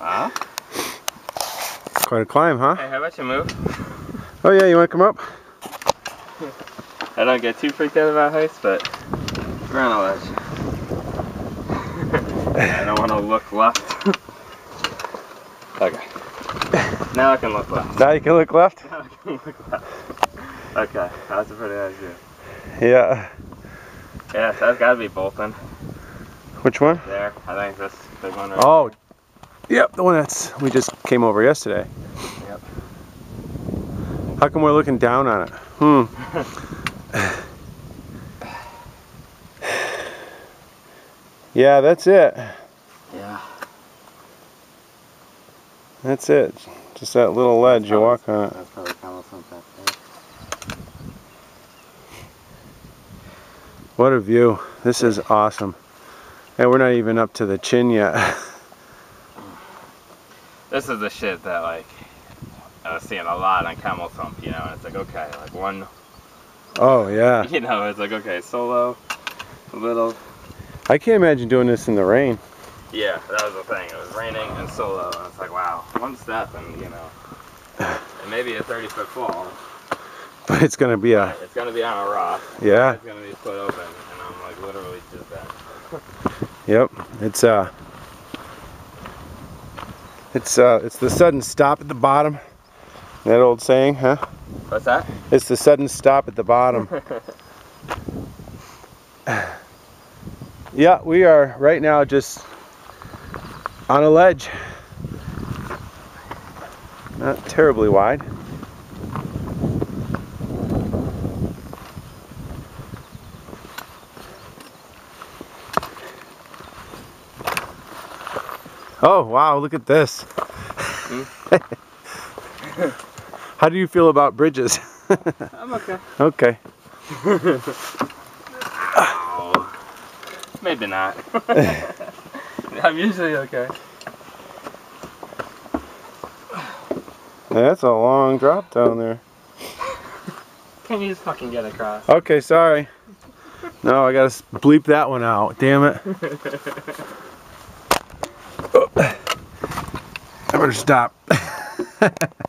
Wow. Quite a climb, huh? Hey, how about you move? Oh yeah, you want to come up? I don't get too freaked out about heights, but we're on a ledge. I don't want to look left. Okay. Now I can look left. Now you can look left? Now I can look left. Okay, that's a pretty nice view. Yeah. Yeah, so that's got to be Bolton. Which one? There, I think this big one right there. Yep, the one that's we just came over yesterday. Yep. How come we're looking down on it? Yeah, that's it. Yeah. That's it. Just that little ledge you walk on it. That's probably kind of something. What a view. This is awesome. And we're not even up to the chin yet. This is the shit that, like, I was seeing a lot on Camel Thump, you know, and it's like, okay, like one. Oh, yeah. You know, it's like, okay, solo, a little. I can't imagine doing this in the rain. Yeah, that was the thing. It was raining and solo, and it's like, wow, one step and, you know, it may be a 30-foot fall. But it's going to be a... It's going to be on a rock. Yeah. It's going to be split open, and I'm, like, literally just that. Yep, It's the sudden stop at the bottom. That old saying, huh? What's that? It's the sudden stop at the bottom. Yeah, we are right now just on a ledge. Not terribly wide. Oh wow, look at this. How do you feel about bridges? I'm okay. Okay. Maybe not. I'm usually okay. That's a long drop down there. Can you just fucking get across? Okay, sorry. No, I gotta bleep that one out, damn it. I better stop.